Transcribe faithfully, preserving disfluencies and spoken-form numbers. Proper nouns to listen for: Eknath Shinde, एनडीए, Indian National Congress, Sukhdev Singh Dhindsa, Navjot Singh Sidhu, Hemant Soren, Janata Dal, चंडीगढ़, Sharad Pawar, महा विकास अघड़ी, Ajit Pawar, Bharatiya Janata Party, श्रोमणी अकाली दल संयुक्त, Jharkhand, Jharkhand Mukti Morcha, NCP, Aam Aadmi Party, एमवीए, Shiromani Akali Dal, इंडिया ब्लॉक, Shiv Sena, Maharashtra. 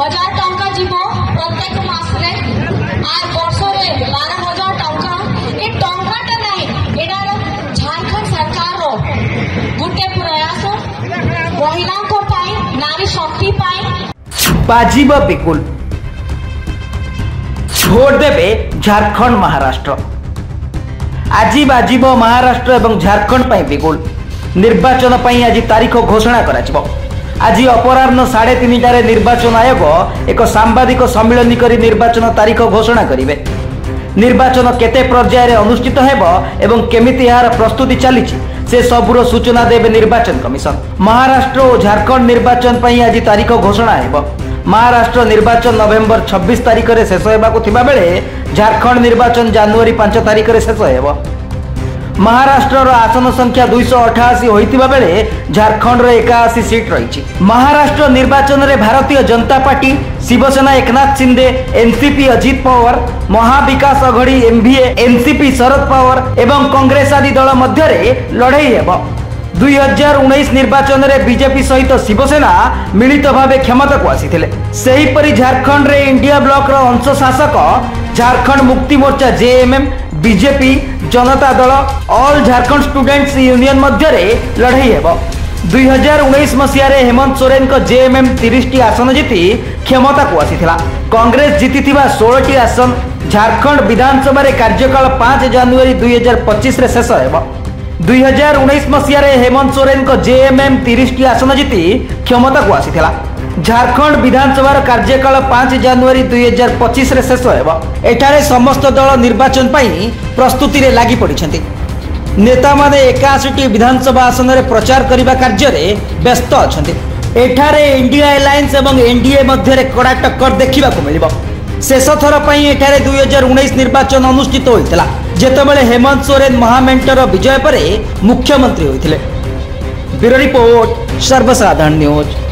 हजार टंका जीव प्रत्येक मासरे आज बर्षरे बारह हजार टंका ये टंकाटा नहीं एटा झारखंड सरकार रो गुटे प्रयास महिला को पाई नारी शक्ति पाई बाजीबा बिल्कुल भोट देबे झारखंड महाराष्ट्र आज बाजीब महाराष्ट्र एवं झारखंड पाई बिल्कुल निर्वाचन पाई आज तारीख घोषणा कराजिबो। आज अपराह्न साढ़े तीन टे निर्वाचन आयोग एक सांबादिक सम्मिलन करी निर्वाचन तारीख घोषणा करेंगे। निर्वाचन केते पर्यायर अनुष्ठित हेबो एवं केमिति यार प्रस्तुति चलीछि से सबुरो सूचना देबे निर्वाचन कमिशन। महाराष्ट्र और झारखंड निर्वाचन पर आज तारीख घोषणा हेबो। महाराष्ट्र निर्वाचन नवेम्बर छब्बीस तारीख में शेष होबाकु थिबा बेले झारखंड निर्वाचन जनवरी पांच तारीख में शेष हेबो। महाराष्ट्र आसन संख्या दुई सौ अठाशी होता बेले झारखंड एकाशी सीट रही। महाराष्ट्र निर्वाचन में Bharatiya Janata party Shiv Sena Eknath Shinde NCP Ajit Pawar महा विकास अघड़ी एमवीए NCP Sharad Pawar एवं कांग्रेस आदि दल मध्य लड़ई हेब। दुई हजार उन्नीस निर्वाचन में बीजेपी सहित शिवसेना मिलित भाव क्षमता को आसीथिले। सेहीपरि झारखंड रे इंडिया ब्लॉक रो अंश शासक Jharkhand Mukti Morcha JMM BJP Janata Dal all Jharkhand students union मध्य लड़ई हेब। दुई हजार उन्नीस मसीह हेमंत सोरेन जेएमएम तीस टी आसन जीति क्षमता को आसीथिला। कांग्रेस जीति सोलह टी आसन झारखंड विधानसभा रे कार्यकाल पांच जनवरी दुई हजार पच्चीस रे शेष हेब। दुई हजार उन्नीस मसीह हेमंत सोरेन जेएमएम तीस टी आसन जीति क्षमता को आसीथिला। झारखंड विधानसभा कार्यकाल पांच जनवरी दुई हजार पच्चीस रे शेष होगा। एठारे समस्त दल निर्वाचन पाई प्रस्तुति रे लागी पड़ी। नेता माने एकासी विधानसभा आसन रे प्रचार करने कार्य व्यस्त अछंती। एठारे इंडिया एलायंस एवं एनडीए मध्य कड़ा टक्कर देखा मिल। शेष थर पर एठारे दुई हजार उन्नीस निर्वाचन अनुष्ठित होता जेतबेले हेमंत सोरेन महामेंटर विजय पर मुख्यमंत्री होते। ब्यूरो रिपोर्ट सर्वसाधारण न्यूज।